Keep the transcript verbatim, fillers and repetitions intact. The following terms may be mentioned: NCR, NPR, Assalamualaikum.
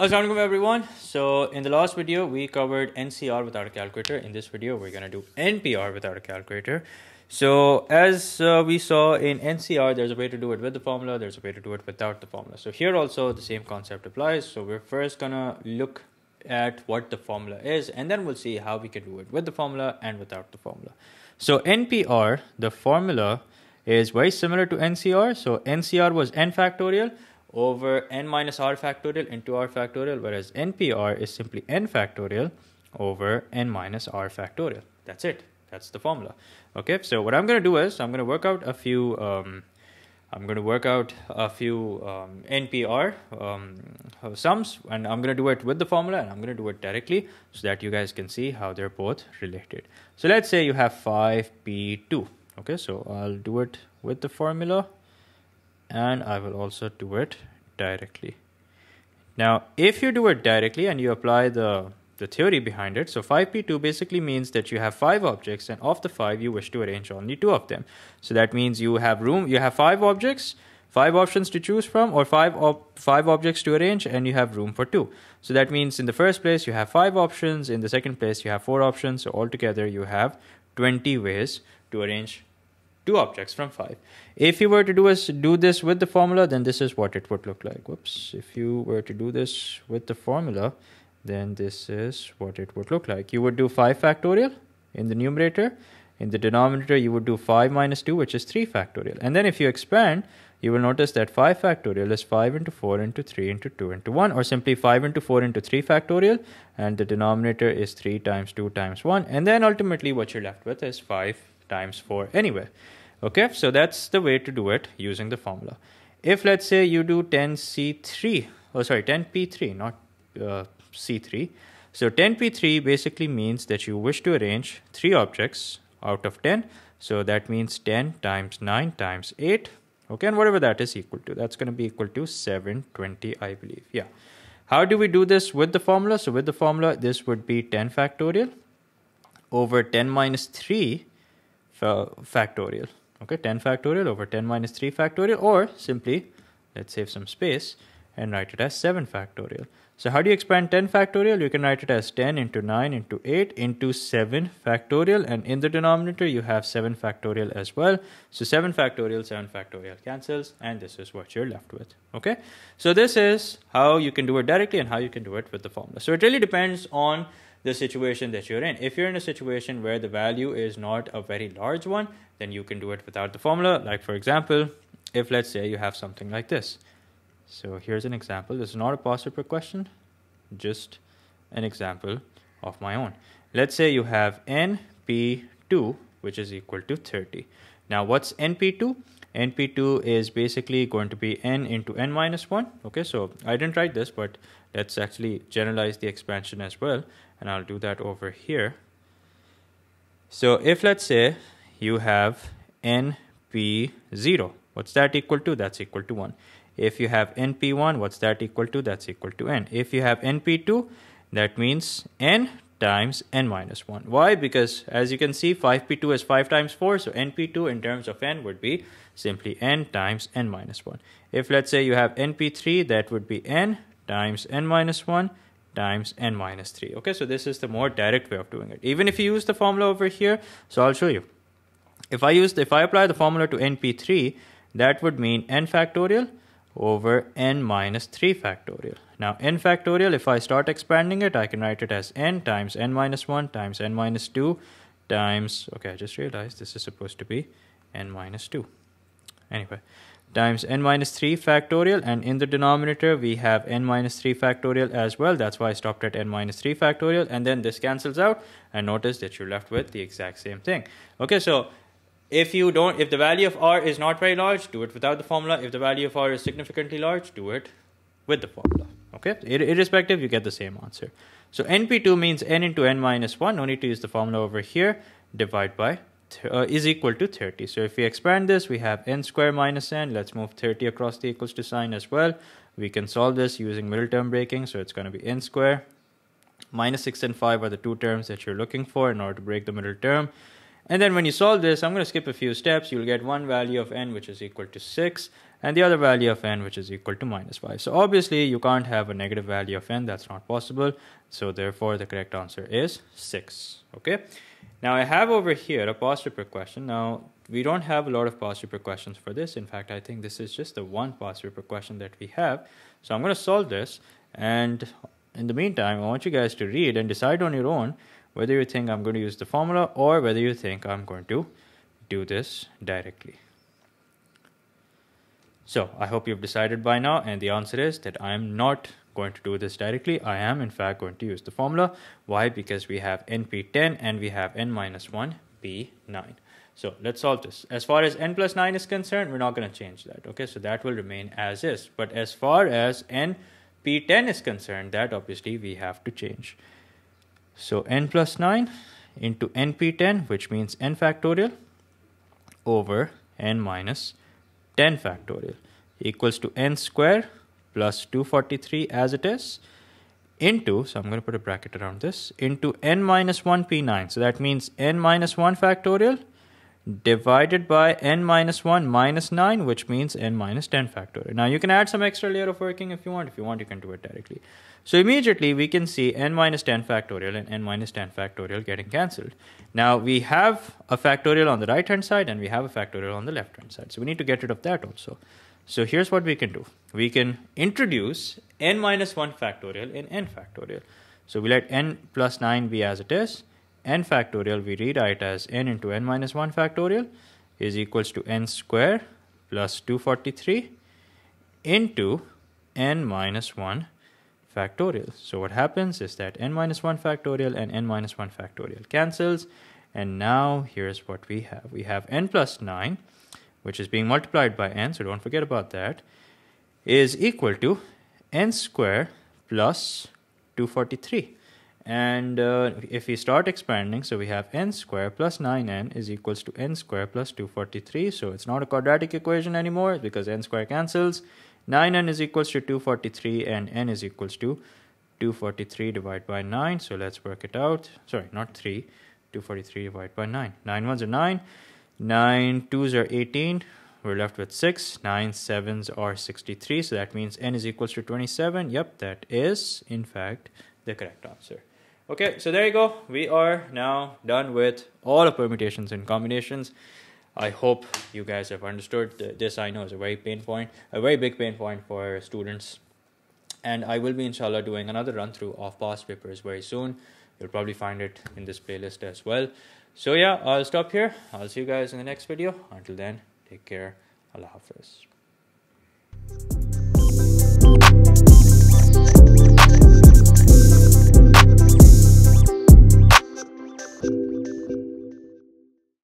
Assalamualaikum everyone. So in the last video we covered N C R without a calculator. In this video we're going to do N P R without a calculator. So as uh, we saw in N C R, there's a way to do it with the formula, there's a way to do it without the formula. So here also the same concept applies. So we're first gonna look at what the formula is, and then we'll see how we can do it with the formula and without the formula. So N P R, the formula is very similar to N C R. So N C R was n factorial over n minus r factorial into r factorial, whereas N P R is simply n factorial over n minus r factorial. That's it. That's the formula. Okay, so what I'm going to do is I'm going to work out a few um, I'm going to work out a few um, N P R um, sums, and I'm going to do it with the formula and I'm going to do it directly so that you guys can see how they're both related. So let's say you have five P two. Okay, so I'll do it with the formula and I will also do it directly. Now, if you do it directly and you apply the, the theory behind it, so five P two basically means that you have five objects, and of the five, you wish to arrange only two of them. So that means you have room, you have five objects, five options to choose from, or five, op five objects to arrange, and you have room for two. So that means in the first place, you have five options, in the second place, you have four options, so altogether you have twenty ways to arrange two objects from five. If you were to do, is, do this with the formula, then this is what it would look like. Whoops. If you were to do this with the formula, then this is what it would look like. You would do five factorial in the numerator. In the denominator, you would do five minus two, which is three factorial. And then if you expand, you will notice that five factorial is five into four into three into two into one, or simply five into four into three factorial. And the denominator is three times two times one. And then ultimately what you're left with is five times four anywhere. Okay, so that's the way to do it using the formula. If let's say you do ten C three, oh sorry, ten P three, not uh, C three. So ten P three basically means that you wish to arrange three objects out of ten. So that means ten times nine times eight. Okay, and whatever that is equal to, that's going to be equal to seven twenty, I believe. Yeah. How do we do this with the formula? So with the formula, this would be ten factorial over ten minus three uh, factorial. Okay, ten factorial over ten minus three factorial, or simply, let's save some space and write it as seven factorial. So how do you expand ten factorial? You can write it as ten into nine into eight into seven factorial, and in the denominator you have seven factorial as well. So seven factorial, seven factorial cancels, and this is what you're left with. Okay, so this is how you can do it directly and how you can do it with the formula. So it really depends on the situation that you're in. If you're in a situation where the value is not a very large one, then you can do it without the formula. Like for example, if let's say you have something like this. So here's an example. This is not a past paper question, just an example of my own. Let's say you have N P two, which is equal to thirty. Now what's N P two? N P two is basically going to be n into n minus one. Okay, so I didn't write this, but let's actually generalize the expansion as well. And I'll do that over here. So if let's say you have N P zero, what's that equal to? That's equal to one. If you have N P one, what's that equal to? That's equal to n. If you have N P two, that means n times n minus one. Why? Because as you can see, five P two is five times four. So N P two in terms of n would be simply n times n minus one. If let's say you have N P three, that would be n times n minus one times n minus three. Okay, so this is the more direct way of doing it. Even if you use the formula over here, so I'll show you. If I use, if I apply the formula to N P three, that would mean n factorial over n minus three factorial. Now n factorial, if I start expanding it, I can write it as n times n minus one times n minus two times, okay, I just realized this is supposed to be n minus two. Anyway, times n minus three factorial, and in the denominator we have n minus three factorial as well. That's why I stopped at n minus three factorial, and then this cancels out, and notice that you're left with the exact same thing. Okay, so if you don't, if the value of r is not very large, do it without the formula. If the value of r is significantly large, do it with the formula. Okay, irrespective, you get the same answer. So N P two means n into n minus one. No need to use the formula over here. Divide by uh, is equal to thirty. So if we expand this, we have n square minus n. Let's move thirty across the equals to sign as well. We can solve this using middle term breaking. So it's going to be n square minus six and five are the two terms that you're looking for in order to break the middle term. And then when you solve this, I'm going to skip a few steps. You'll get one value of n, which is equal to six. and the other value of n, which is equal to minus five. So obviously you can't have a negative value of n, that's not possible. So therefore the correct answer is six. Okay, now I have over here a past paper question. Now we don't have a lot of past paper questions for this. In fact, I think this is just the one past paper question that we have. So I'm going to solve this, and in the meantime I want you guys to read and decide on your own whether you think I'm going to use the formula or whether you think I'm going to do this directly. So I hope you've decided by now, and the answer is that I am not going to do this directly. I am in fact going to use the formula. Why? Because we have N P ten and we have N minus one P nine. So let's solve this. As far as n plus nine is concerned, we're not going to change that. Okay, so that will remain as is. But as far as N P ten is concerned, that obviously we have to change. So n plus nine into N P ten, which means n factorial over n minus ten factorial equals to n square plus two forty-three as it is into, so I'm going to put a bracket around this, into N minus one P nine. So that means N minus one factorial divided by N minus one minus nine, which means N minus ten factorial. Now you can add some extra layer of working if you want. If you want, you can do it directly. So immediately we can see N minus ten factorial and N minus ten factorial getting cancelled. Now we have a factorial on the right hand side and we have a factorial on the left hand side. So we need to get rid of that also. So here's what we can do. We can introduce N minus one factorial in N factorial. So we let N plus nine be as it is. N factorial we rewrite as N into N minus one factorial is equals to N square plus two forty-three into N minus one factorial. So what happens is that N minus one factorial and N minus one factorial cancels, and now here's what we have. We have N plus nine, which is being multiplied by N, so don't forget about that, is equal to N square plus two forty-three. And uh, if we start expanding, so we have n square plus nine n is equals to n square plus two forty-three. So it's not a quadratic equation anymore because n square cancels. nine n is equals to two forty-three and n is equals to two forty-three divided by nine. So let's work it out. Sorry, not three. two forty-three divided by nine. nine ones are nine. nine twos are eighteen. We're left with six. nine sevens are sixty-three. So that means n is equals to twenty-seven. Yep, that is, in fact, the correct answer. Okay, so there you go. We are now done with all the permutations and combinations. I hope you guys have understood. This I know is a very pain point, a very big pain point for students. And I will be, inshallah, doing another run through of past papers very soon. You'll probably find it in this playlist as well. So yeah, I'll stop here. I'll see you guys in the next video. Until then, take care. Allah Hafiz.